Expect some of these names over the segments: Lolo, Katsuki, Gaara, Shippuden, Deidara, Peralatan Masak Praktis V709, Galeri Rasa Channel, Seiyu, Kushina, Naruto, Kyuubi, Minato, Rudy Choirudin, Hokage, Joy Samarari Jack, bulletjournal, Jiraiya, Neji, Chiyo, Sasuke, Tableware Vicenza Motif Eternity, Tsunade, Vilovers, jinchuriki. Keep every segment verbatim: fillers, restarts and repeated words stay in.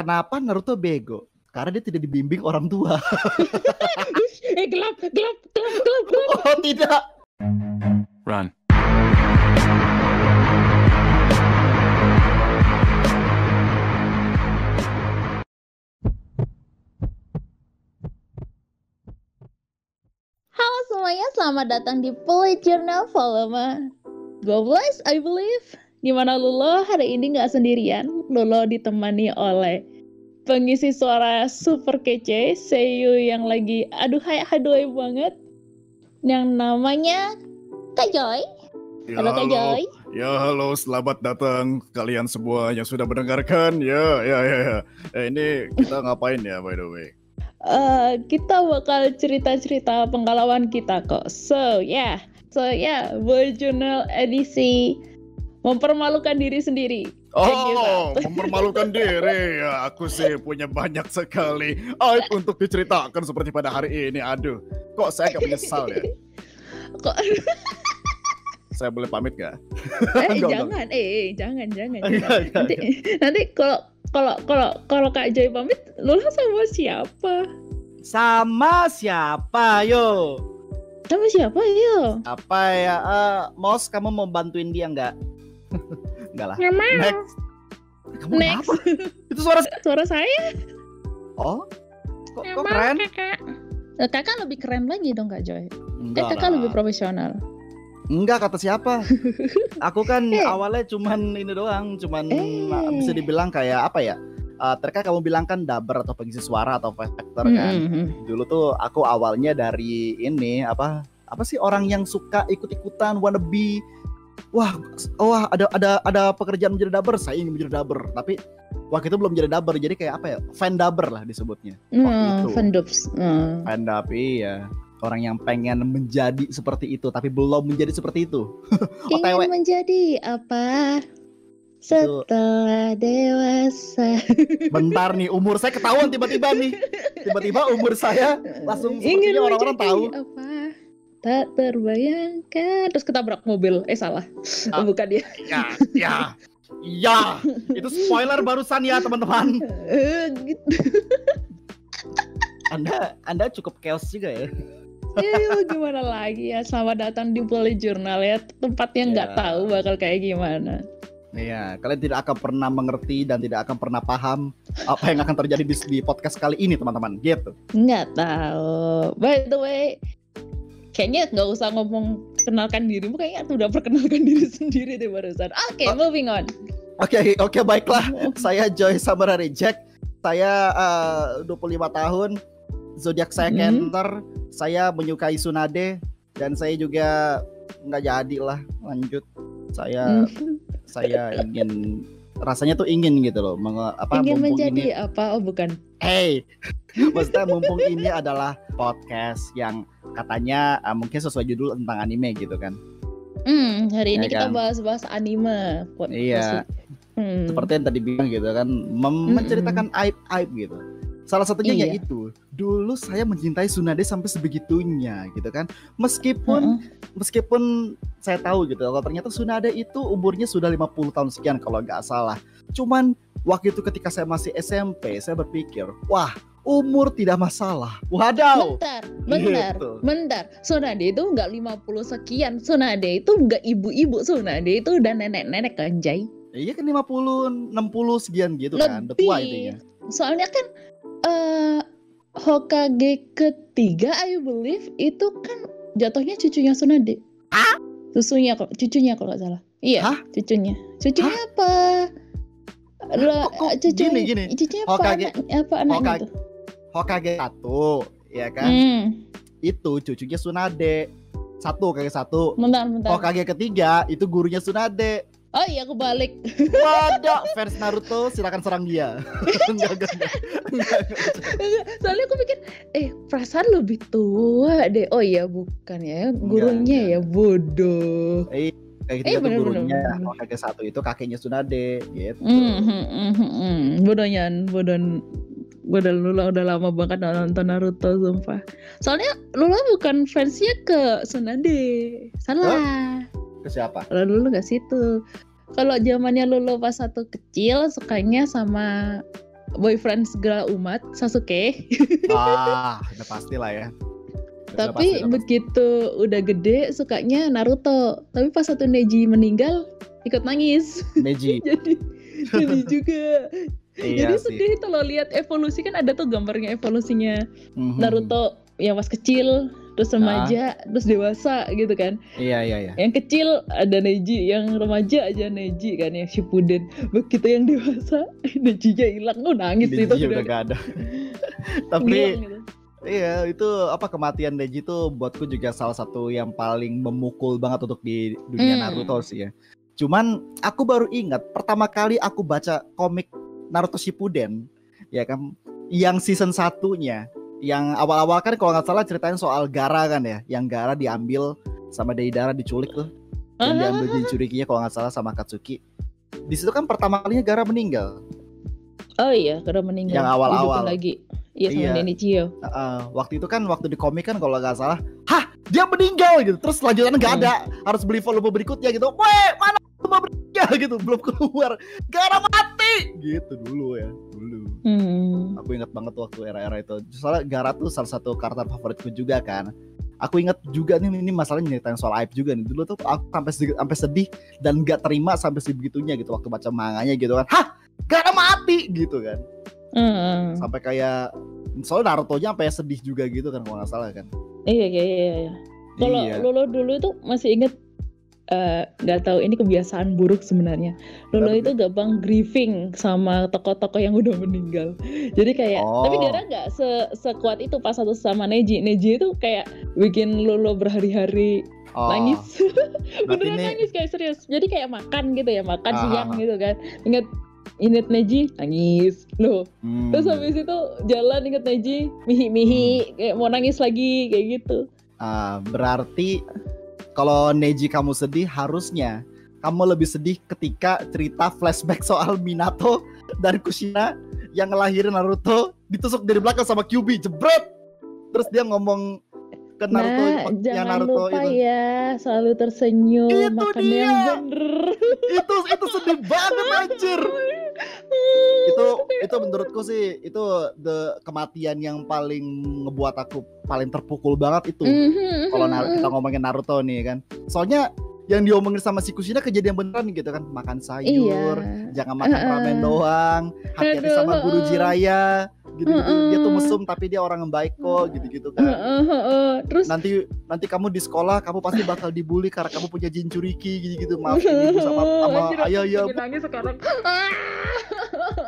kenapa Naruto bego? Karena dia tidak dibimbing orang tua. Eh gelap, gelap, gelap, gelap, gelap. Oh tidak. Run. Halo semuanya, selamat datang di Bullet Journal volume dua belas, I believe. Dimana Lolo hari ini nggak sendirian, Lolo ditemani oleh pengisi suara super kece, Seiyu yang lagi aduhai aduhai banget, yang namanya Kak Joy. Ya, halo Kak Joy. Ya halo, selamat datang kalian semua yang sudah mendengarkan. Ya ya ya, ya. Eh, ini kita ngapain ya by the way? Uh, kita bakal cerita-cerita pengalaman kita kok. So ya, yeah. so ya, yeah. Bullet Journal edisi mempermalukan diri sendiri. Oh, mempermalukan diri. Ya, aku sih punya banyak sekali aib untuk diceritakan seperti pada hari ini. Aduh, kok saya gak menyesal ya? Kok? Saya boleh pamit gak? Eh, enggak, jangan. Enggak. Eh, jangan, jangan. Enggak, jangan. Nanti, nanti kalau kalau kalau kalau Kak Joy pamit, Lola sama siapa? Sama siapa, yo? Sama siapa, yo? Apa ya? Uh, Mos, kamu mau bantuin dia nggak? Enggak lah. Next. Kamu Next. Itu suara suara saya. Oh. Kok, kok keren? Kakak. Kakak lebih keren lagi dong Kak Joy. Enggak eh, kakak lah. Lebih profesional. Enggak, kata siapa? Aku kan eh. awalnya cuman ini doang, cuman eh. bisa dibilang kayak apa ya? Uh, terkait kamu bilang kan dubber atau pengisi suara atau voice actor kan. Mm-hmm. Dulu tuh aku awalnya dari ini apa? Apa sih orang yang suka ikut-ikutan wannabe. Wah, wah ada ada ada pekerjaan menjadi dubber, saya ingin menjadi dubber. Tapi waktu itu belum jadi dubber, jadi kayak apa ya? Fan dubber lah disebutnya. Waktu mm, fan dubs. Mm. Fan dub, iya. Orang yang pengen menjadi seperti itu, tapi belum menjadi seperti itu. Ingin menjadi apa? Setelah dewasa. Bentar nih, umur saya ketahuan tiba-tiba nih. Tiba-tiba umur saya langsung sepertinya orang-orang tahu. Apa? Tak terbayangkan. Terus ketabrak mobil. Eh salah. Ah, bukan dia. Ya, ya. Ya. Itu spoiler barusan ya, teman-teman. Uh, gitu. Anda Anda cukup chaos juga ya. Iya, gimana lagi ya. Selamat datang di Bullet Journal ya. Tempatnya nggak ya. tahu bakal kayak gimana. Iya, kalian tidak akan pernah mengerti dan tidak akan pernah paham apa yang akan terjadi di, di podcast kali ini, teman-teman. Gitu. Nggak tahu. By the way, kayaknya nggak usah ngomong kenalkan dirimu, kayaknya tuh udah perkenalkan diri sendiri deh barusan. Oke, okay, oh. moving on. Oke, okay, oke okay, baiklah. Saya Joy Samarari Jack. Saya uh, dua puluh lima tahun. Zodiak saya Cancer. Mm-hmm. Saya menyukai Tsunade dan saya juga nggak jadi lah lanjut. Saya mm. saya ingin rasanya tuh ingin gitu loh. Menge- apa, ingin menjadi ini... apa? Oh bukan. Hey, maksudnya mumpung ini adalah podcast yang katanya uh, mungkin sesuai judul tentang anime gitu kan. Hmm, hari ini ya, kita kan? bahas-bahas anime. Iya. Hmm. Seperti yang tadi bilang gitu kan, mem- menceritakan aib-aib gitu. Salah satunya iya. yaitu dulu saya mencintai Tsunade sampai sebegitunya gitu kan. Meskipun uh-uh. meskipun saya tahu gitu kalau ternyata Tsunade itu umurnya sudah lima puluh tahun sekian kalau nggak salah. Cuman waktu itu ketika saya masih S M P, saya berpikir, wah, umur tidak masalah. Wadaw. Bentar, bentar, gitu. bentar. Tsunade itu enggak lima puluh sekian. Tsunade itu enggak ibu-ibu. Tsunade itu udah nenek-nenek kan, Jay? Iya kan lima puluh, enam puluh sekian gitu kan. Lebih. Betua intinya. Soalnya kan uh, Hokage ketiga I believe itu kan jatuhnya cucunya Tsunade. Hah? Cucunya kok, cucunya kalau enggak salah. Iya, Hah? cucunya. Cucunya Hah? apa? Lo cucu gini, gini. Cucunya apa, Hokage, anak, apa anaknya Hokage, tuh? Hokage satu, ya kan? Hmm. Itu cucunya Tsunade. Satu, Hokage satu. Bentar, bentar. Hokage ketiga itu gurunya Tsunade. Oh iya, kebalik. Waduh, fans Naruto silakan serang dia. Enggak, enggak, enggak. Enggak, enggak. Soalnya aku pikir, eh perasaan lebih tua deh. Oh iya, bukan ya. Gurunya enggak, ya bodoh. Eh, kayak eh, itu gurunya Hokage satu itu kakeknya Tsunade gitu. Mm-hmm, mm-hmm. Bodohnya, bodoh. Gue udah Lula udah lama banget nonton Naruto sumpah. Soalnya Lula bukan fansnya ke Tsunade. Salah. Ke siapa? Kalau Lula gak situ. Kalau zamannya Lula pas satu kecil sukanya sama boyfriend segala umat, Sasuke. Wah, udah pasti lah ya. Udah tapi udah pasti, begitu pasti. Udah gede sukanya Naruto. Tapi pas satu Neji meninggal, ikut nangis. Neji. jadi, jadi juga. Iya jadi sih. Sedih itu lo lihat evolusi, kan ada tuh gambarnya evolusinya mm-hmm. Naruto yang pas kecil, terus remaja, nah. terus dewasa gitu kan. Iya iya iya. Yang kecil ada Neji, yang remaja aja Neji kan, yang Shippuden. Begitu yang dewasa Nejinya hilang, oh nangis Neji itu. Neji udah gak ada. Tapi bilang, gitu. Iya itu apa, kematian Neji tuh buatku juga salah satu yang paling memukul banget untuk di dunia mm. Naruto sih ya. Cuman aku baru ingat pertama kali aku baca komik Naruto Shippuden, ya kan, yang season satunya, yang awal-awal kan kalau nggak salah ceritain soal Gaara kan ya, yang Gaara diambil sama Deidara, diculik tuh, yang diambil dicurikinya kalau nggak salah sama Katsuki. Di situ kan pertama kalinya Gaara meninggal. Oh iya, Gaara meninggal. Yang awal-awal. Hidupin lagi, iya sama iya. Nenek Chiyo. Uh, uh, waktu itu kan, waktu di komik kan kalau nggak salah, hah dia meninggal gitu, terus lanjutannya nggak hmm. ada, harus beli volume berikutnya gitu. Weh mana? Ya gitu, belum keluar Gaara mati gitu dulu ya dulu hmm. Aku ingat banget waktu era-era itu, soalnya Gaara tuh salah satu karakter favoritku juga kan. Aku ingat juga nih, ini masalahnya nyeritain soal aib juga nih. Dulu tuh aku sampai sedih, sampai sedih dan gak terima sampai sebegitunya gitu waktu baca manganya gitu kan. Hah Gaara mati gitu kan hmm. Sampai kayak soalnya Naruto-nya sampai sedih juga gitu kan kalau gak salah kan. Iya iya iya, iya. Kalau iya. Lolo dulu tuh masih inget. Uh, gak tahu ini kebiasaan buruk sebenarnya. Lolo itu gampang grieving sama tokoh-tokoh yang udah meninggal. Jadi kayak, oh. tapi Gaara gak sekuat itu pas satu sama Neji. Neji itu kayak bikin Lolo berhari-hari oh. nangis. Beneran ini... nangis kayak serius. Jadi kayak makan gitu ya, makan ah. siang gitu kan. Ingat ingat Neji, nangis loh. Hmm. Terus habis itu jalan ingat Neji, mihi-mihi hmm. kayak mau nangis lagi kayak gitu. Ah, berarti kalau Neji kamu sedih, harusnya kamu lebih sedih ketika cerita flashback soal Minato dan Kushina yang ngelahirin Naruto ditusuk dari belakang sama Kyuubi, jebret. Terus dia ngomong ke Naruto, nah, yang Naruto itu. Jangan lupa ya, selalu tersenyum, itu makan dia. Yang bener. Itu itu sedih banget anjir. Itu itu menurutku sih itu the kematian yang paling ngebuat aku paling terpukul banget itu. Mm-hmm. Kalau kita ngomongin Naruto nih kan. Soalnya yang diomongin sama si Kushina kejadian beneran gitu kan, makan sayur, iya. jangan makan uh-uh. ramen doang, hati-hati Aduh. sama guru Jiraiya. Gitu-gitu. Uh-uh. Dia tuh mesum tapi dia orang yang baik kok, gitu-gitu kan. Uh-uh. Uh-uh. Terus nanti nanti kamu di sekolah kamu pasti bakal dibully karena kamu punya jinchuriki gitu-gitu. Maafin ibu sama sama ayo ya. Nangis sekarang.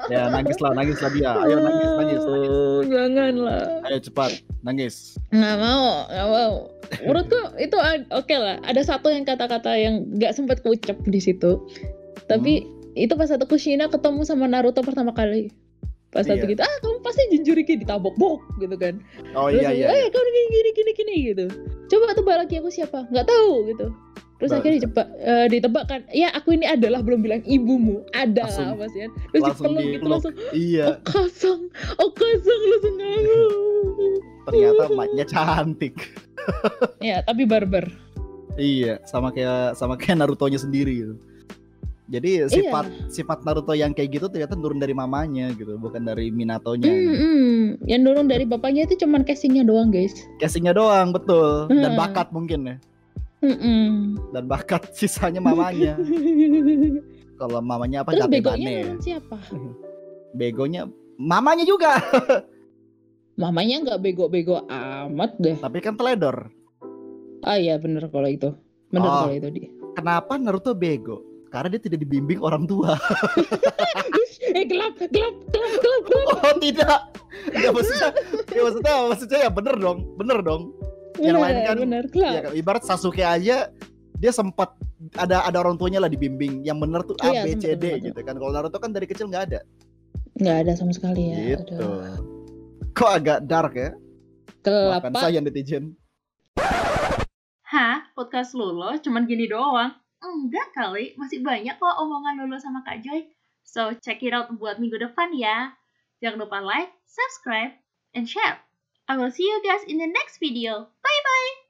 Ya nangislah, nangislah dia. Ayo nangis, nangis, nangis. Janganlah. Ayo cepat, nangis. Nggak mau, nggak mau. Menurutku itu oke okay lah. Ada satu yang kata-kata yang nggak sempat kuucap di situ. Tapi hmm. itu pas satu Kushina ketemu sama Naruto pertama kali. Pas satu iya. gitu, ah kamu pasti jinjuriki ditabok-bok gitu kan. Oh terus iya iya. Eh kamu gini-gini-gini gitu. Coba tebak lagi aku siapa? Gak tahu gitu. Terus Baru. akhirnya ditebak, uh, ditebak kan. Ya aku ini adalah, belum bilang ibumu. Adalah Mas Yan. Terus dipeluk gitu langsung. Iya. Okasang, Okasang langsung ngau. Ternyata emaknya cantik. Iya tapi barbar. Iya sama kayak sama kayak Naruto-nya sendiri gitu. Jadi sifat iya. sifat Naruto yang kayak gitu ternyata turun dari mamanya gitu, bukan dari Minatonya. Mm, gitu. mm. Yang turun dari bapaknya itu cuman casingnya doang, guys. Casingnya doang, betul. Mm. Dan bakat mungkin ya. Mm-mm. Dan bakat sisanya mamanya. Kalau mamanya apa? Terus begonya siapa? Begonya mamanya juga. Mamanya nggak bego-bego amat deh. Tapi kan teledor. Ah iya bener kalau itu. Bener oh, kalau itu dia. Kenapa Naruto bego? Karena dia tidak dibimbing orang tua. eh gelap, gelap, gelap, gelap, gelap. Oh tidak. Ya maksudnya, ya maksudnya, maksudnya ya bener dong, bener dong. Yang bener, lain kan, bener, ya, ibarat Sasuke aja, dia sempat ada ada orang tuanya lah dibimbing. Yang bener tuh A, B, C, D gitu kan. Kalau Naruto kan dari kecil nggak ada. Nggak ada sama sekali ya. Gitu. Aduh. Kok agak dark ya? Gelap. Makan saya netizen. Hah, podcast Lolo cuman gini doang. Enggak kali, masih banyak kok omongan Lolo sama Kak Joy. So, check it out buat minggu depan ya. Jangan lupa like, subscribe, and share. I will see you guys in the next video. Bye-bye!